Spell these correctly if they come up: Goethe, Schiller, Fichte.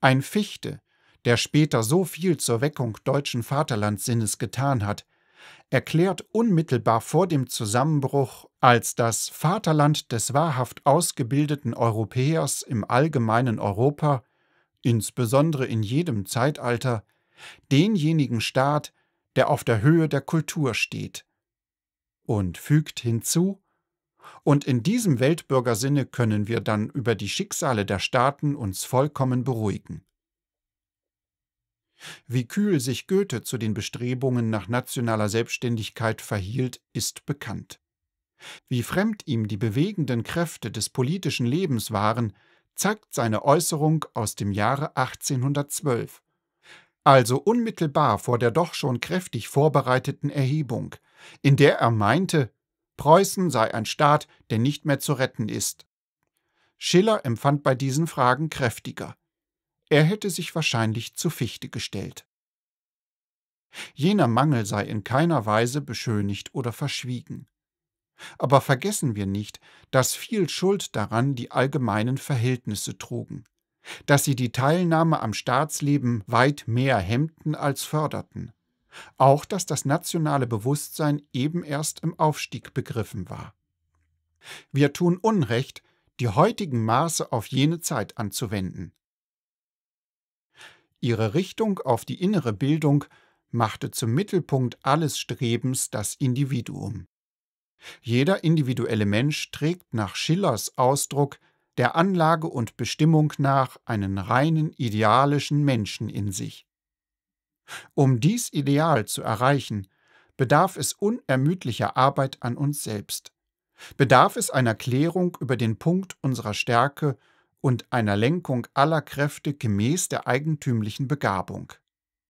Ein Fichte, der später so viel zur Weckung deutschen Vaterlandssinnes getan hat, erklärt unmittelbar vor dem Zusammenbruch als das Vaterland des wahrhaft ausgebildeten Europäers im allgemeinen Europa, insbesondere in jedem Zeitalter, denjenigen Staat, der auf der Höhe der Kultur steht. Und fügt hinzu: Und in diesem Weltbürgersinne können wir dann über die Schicksale der Staaten uns vollkommen beruhigen. Wie kühl sich Goethe zu den Bestrebungen nach nationaler Selbstständigkeit verhielt, ist bekannt. Wie fremd ihm die bewegenden Kräfte des politischen Lebens waren, zeigt seine Äußerung aus dem Jahre 1812, also unmittelbar vor der doch schon kräftig vorbereiteten Erhebung, in der er meinte, Preußen sei ein Staat, der nicht mehr zu retten ist. Schiller empfand bei diesen Fragen kräftiger. Er hätte sich wahrscheinlich zu Fichte gestellt. Jener Mangel sei in keiner Weise beschönigt oder verschwiegen. Aber vergessen wir nicht, dass viel Schuld daran die allgemeinen Verhältnisse trugen, dass sie die Teilnahme am Staatsleben weit mehr hemmten als förderten. Auch dass das nationale Bewusstsein eben erst im Aufstieg begriffen war. Wir tun Unrecht, die heutigen Maße auf jene Zeit anzuwenden. Ihre Richtung auf die innere Bildung machte zum Mittelpunkt alles Strebens das Individuum. Jeder individuelle Mensch trägt nach Schillers Ausdruck der Anlage und Bestimmung nach einen reinen idealischen Menschen in sich. Um dies Ideal zu erreichen, bedarf es unermüdlicher Arbeit an uns selbst, bedarf es einer Klärung über den Punkt unserer Stärke und einer Lenkung aller Kräfte gemäß der eigentümlichen Begabung.